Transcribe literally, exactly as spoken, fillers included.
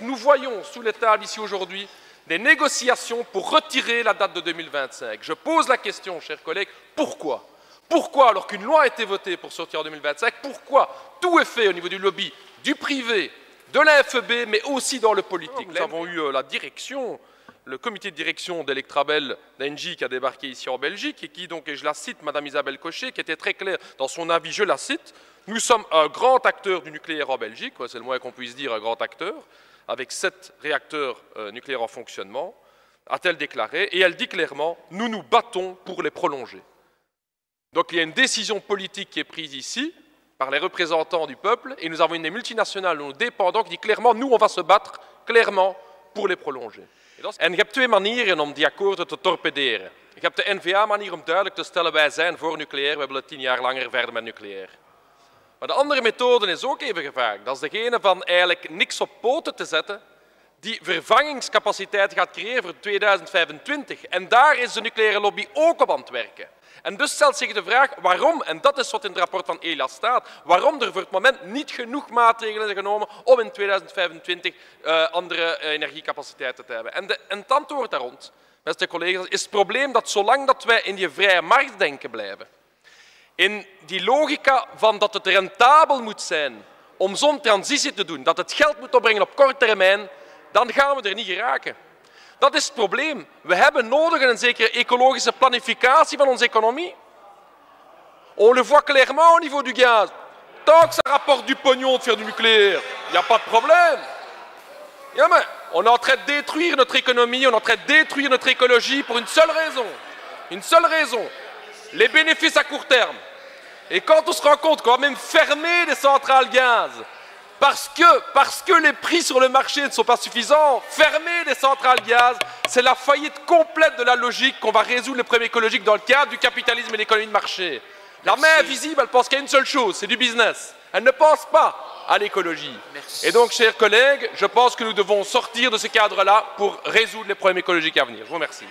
Nous voyons sous les tables ici aujourd'hui des négociations pour retirer la date de deux mille vingt-cinq. Je pose la question, chers collègues, pourquoi ? Pourquoi, alors qu'une loi a été votée pour sortir en deux mille vingt-cinq, pourquoi tout est fait au niveau du lobby, du privé, de la F E B, mais aussi dans le politique ? Nous avons eu la direction, le comité de direction d'Electrabel d'Engie qui a débarqué ici en Belgique et qui, donc, et je la cite, Madame Isabelle Cochet, qui était très claire dans son avis, je la cite, « Nous sommes un grand acteur du nucléaire en Belgique », c'est le moins qu'on puisse dire, un grand acteur, avec sept réacteurs euh, nucléaires en fonctionnement, a-t-elle déclaré, et elle dit clairement « Nous nous battons pour les prolonger ». Donc il y a une décision politique qui est prise ici par les représentants du peuple et nous avons une des multinationales, nos dépendants, qui dit clairement, nous on va se battre clairement pour les prolonger. En je heb twee manieren om die akkoorden te torpederen. Je heb de N V A manier om duidelijk te stellen wij zijn voor nucleair, we willen tien jaar langer verder met nucleair. Maar de andere methode is ook even gevaarlijk. Dat is degene van eigenlijk niks op poten te zetten die vervangingscapaciteit gaat creëren voor tweeduizend vijfentwintig. En daar is de nucleaire lobby ook op aan het werken. En dus stelt zich de vraag waarom, en dat is wat in het rapport van Elia staat, waarom er voor het moment niet genoeg maatregelen zijn genomen om in tweeduizend vijfentwintig uh, andere uh, energiecapaciteiten te hebben. En, de, en het antwoord daar rond, beste collega's, is het probleem dat zolang dat wij in die vrije markt denken blijven, in die logica van dat het rentabel moet zijn om zo'n transitie te doen, dat het geld moet opbrengen op korte termijn, dan gaan we er niet geraken. Dat is het probleem. We hebben nodig een zekere ecologische planificatie van onze economie. On le voit clairement au niveau du gaz. Tant que ça rapporte du pognon de faire du nucléaire, il n'y a pas de problème. Ja, mais on est en train de détruire notre économie, on est en train de détruire notre écologie pour une seule raison. Une seule raison. Les bénéfices à court terme. Et quand on se rend compte qu'on va même fermer des centrales gaz, Parce que, parce que les prix sur le marché ne sont pas suffisants, fermer des centrales gaz, c'est la faillite complète de la logique qu'on va résoudre les problèmes écologiques dans le cadre du capitalisme et l'économie de marché. La main invisible, elle pense qu'il y a une seule chose, c'est du business. Elle ne pense pas à l'écologie. Et donc, chers collègues, je pense que nous devons sortir de ce cadre-là pour résoudre les problèmes écologiques à venir. Je vous remercie.